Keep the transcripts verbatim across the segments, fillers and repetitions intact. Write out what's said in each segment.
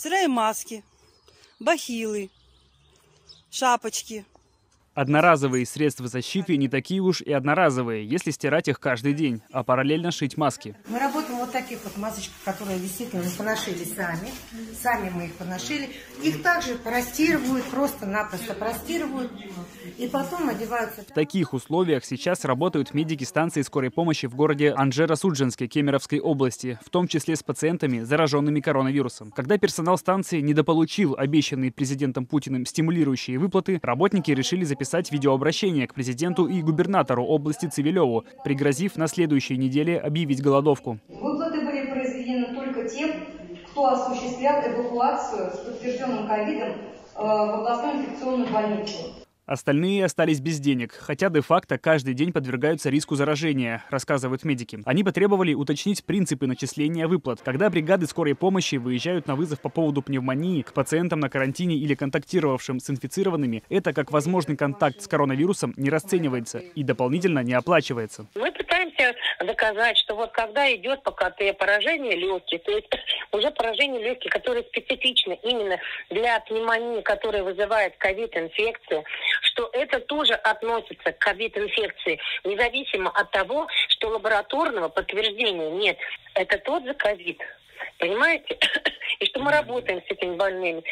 Стираем маски, бахилы, шапочки. Одноразовые средства защиты не такие уж и одноразовые, если стирать их каждый день, а параллельно шить маски. Мы работаем вот таких вот масочек, которые действительно мы поношили сами. Сами мы их поношили. Их также простирывают, просто-напросто простирывают и потом одеваются. В таких условиях сейчас работают медики станции скорой помощи в городе Анжеро-Судженске Кемеровской области, в том числе с пациентами, зараженными коронавирусом. Когда персонал станции недополучил обещанные президентом Путиным стимулирующие выплаты, работники решили записать Писать видеообращение к президенту и губернатору области Цивилеву, пригрозив на следующей неделе объявить голодовку. Выплаты были произведены только тем, кто осуществлял эвакуацию с подтвержденным ковидом в областную инфекционную больницу. Остальные остались без денег, хотя де-факто каждый день подвергаются риску заражения, рассказывают медики. Они потребовали уточнить принципы начисления выплат. Когда бригады скорой помощи выезжают на вызов по поводу пневмонии к пациентам на карантине или контактировавшим с инфицированными, это как возможный контакт с коронавирусом не расценивается и дополнительно не оплачивается. Мы пытаемся доказать, что вот когда идет по ка тэ поражение легких, то есть уже поражение легких, которое специфично именно для пневмонии, которая вызывает ковид-инфекцию, что это тоже относится к ковид-инфекции, независимо от того, что лабораторного подтверждения нет. Это тот же ковид, понимаете? И что мы работаем с этими больными.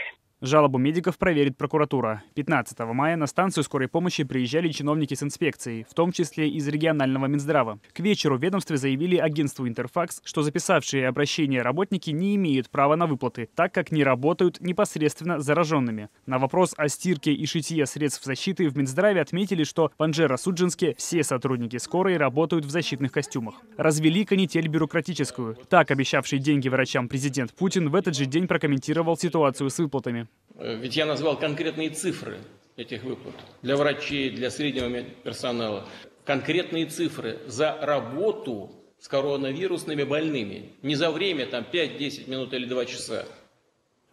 Жалобу медиков проверит прокуратура. пятнадцатого мая на станцию скорой помощи приезжали чиновники с инспекцией, в том числе из регионального Минздрава. К вечеру в ведомстве заявили агентству «Интерфакс», что записавшие обращение работники не имеют права на выплаты, так как не работают непосредственно зараженными. На вопрос о стирке и шитье средств защиты в Минздраве отметили, что в Анжеро-Судженске все сотрудники скорой работают в защитных костюмах. Развели канитель бюрократическую. Так обещавший деньги врачам президент Путин в этот же день прокомментировал ситуацию с выплатами. Ведь я назвал конкретные цифры этих выплат для врачей, для среднего персонала. Конкретные цифры за работу с коронавирусными больными. Не за время там, пять-десять минут или два часа,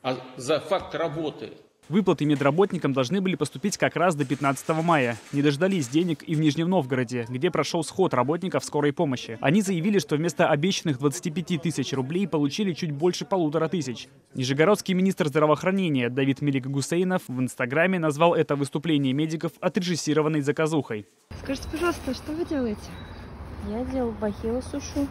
а за факт работы. Выплаты медработникам должны были поступить как раз до пятнадцатого мая. Не дождались денег и в Нижнем Новгороде, где прошел сход работников скорой помощи. Они заявили, что вместо обещанных двадцати пяти тысяч рублей получили чуть больше полутора тысяч. Нижегородский министр здравоохранения Давид Мелик-Гусейнов в Инстаграме назвал это выступление медиков отрежиссированной заказухой. Скажите, пожалуйста, что вы делаете? Я делал бахилы, сушу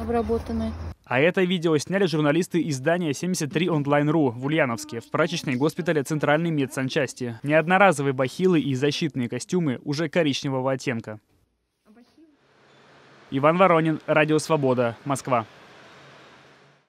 обработанные. А это видео сняли журналисты издания семьдесят три онлайн точка ру в Ульяновске, в прачечной госпиталя Центральной медсанчасти. Неодноразовые бахилы и защитные костюмы уже коричневого оттенка. Иван Воронин, Радио Свобода, Москва.